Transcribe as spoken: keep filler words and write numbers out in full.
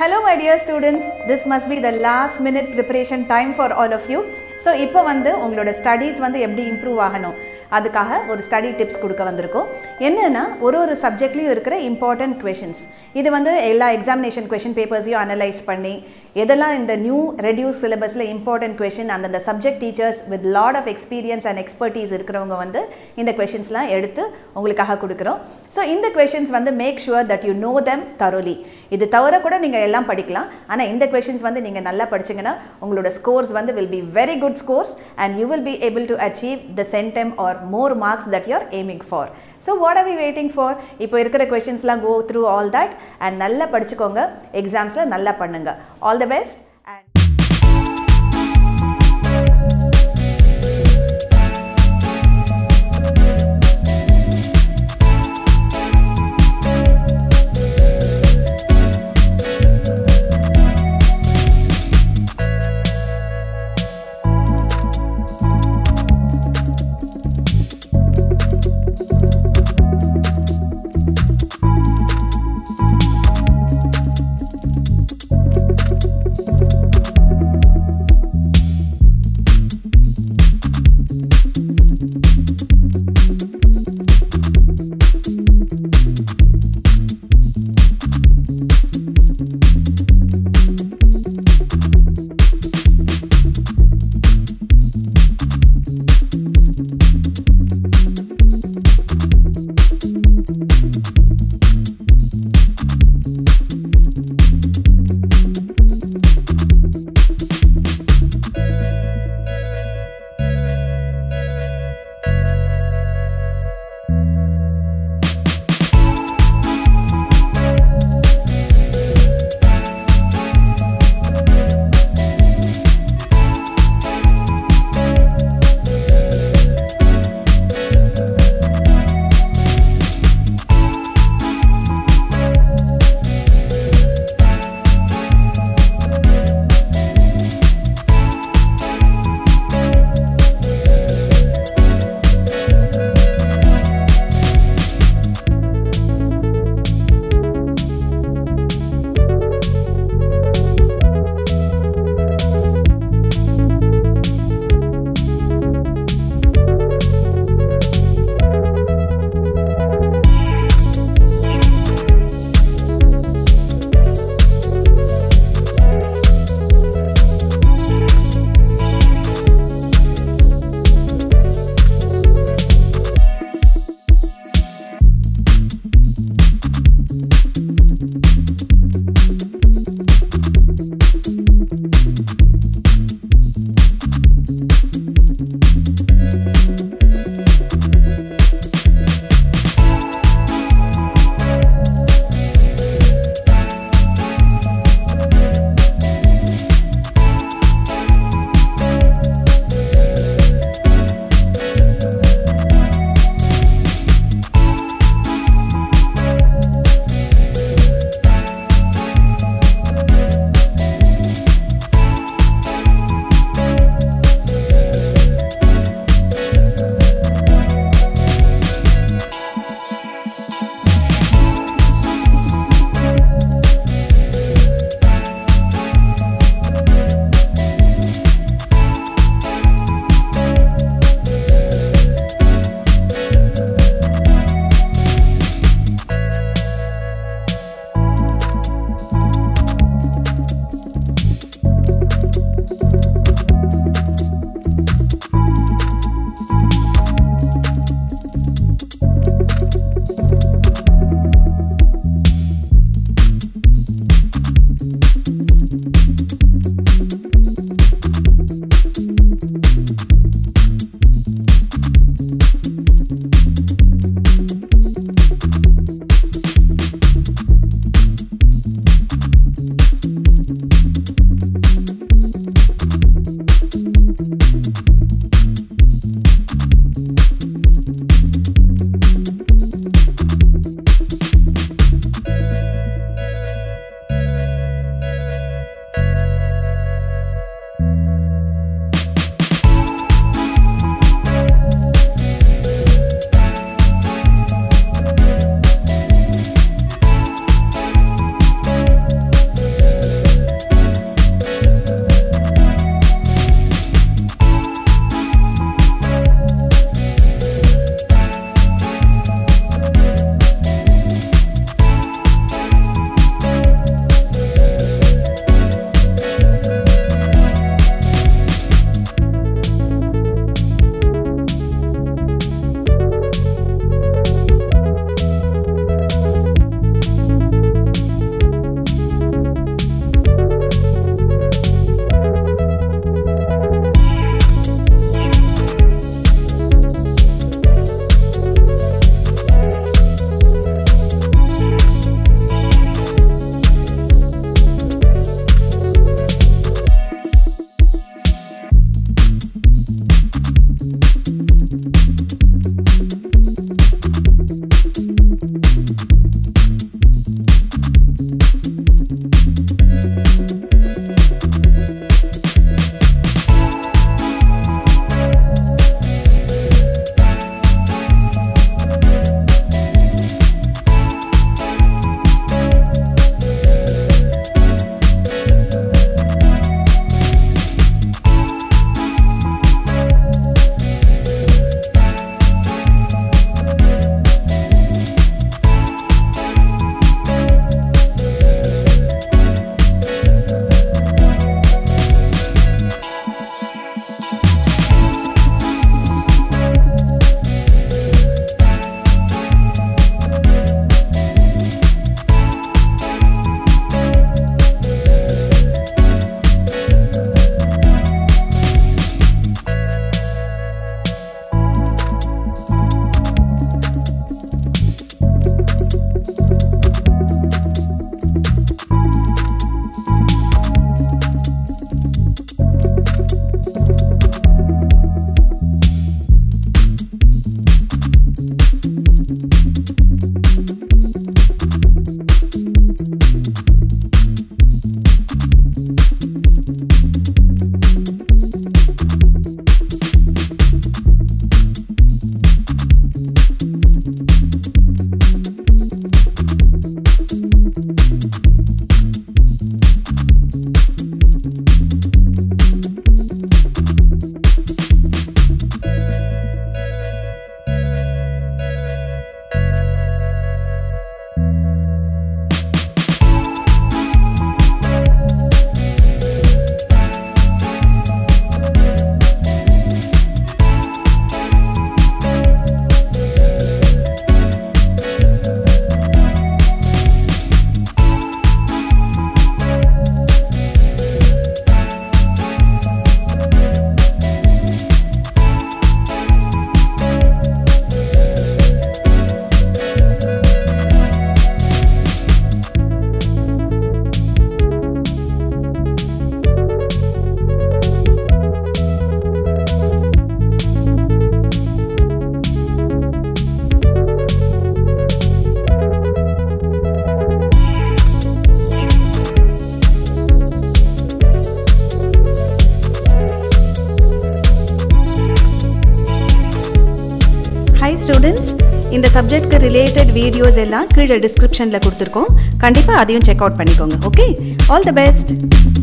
Hello my dear students, this must be the last minute preparation time for all of you. So இப்போ வந்து உங்களோட studies வந்து எப்படி improve ஆகணும் அதுக்காக ஒரு ஸ்டடி டிப்ஸ் கொடுக்க வந்திருக்கோம். என்னன்னா ஒரு ஒரு சப்ஜெக்ட்லயும் இருக்கிற இம்பார்ட்டன்ட் क्वेश्चंस. இது வந்து எல்லா எக்ஸாமினேஷன் क्वेश्चन பேப்பர்ஸையும் அனலைஸ் பண்ணி எதெல்லாம் இந்த நியூ ரெடியூஸ் சிலபஸ்ல இம்பார்ட்டன்ட் क्वेश्चन அந்த அந்த subject teachers with lot of experience and expertise இருக்கிறவங்க வந்து இந்த क्वेश्चंसலாம் எடுத்து உங்களுக்காக கொடுக்கிறோம். சோ இந்த क्वेश्चंस வந்து make sure that you know them thoroughly. இது தவிர கூட நீங்க எல்லாம் படிக்கலாம். ஆனா இந்த क्वेश्चंस வந்து நீங்க நல்லா படிச்சீங்கனா உங்களோட ஸ்கோர்ஸ் வந்து will be very good scores and you will be able to achieve the centem or more marks that you are aiming for. So what are we waiting for? இப்போ இருக்கிற questions la go through all that and நல்லா படிச்சுக்கோங்க. எக்ஸாம்ஸ்ல நல்லா பண்ணுங்க. All the best. Thank you. Students, in the subject related videos ella description la check out. Okay, all the best.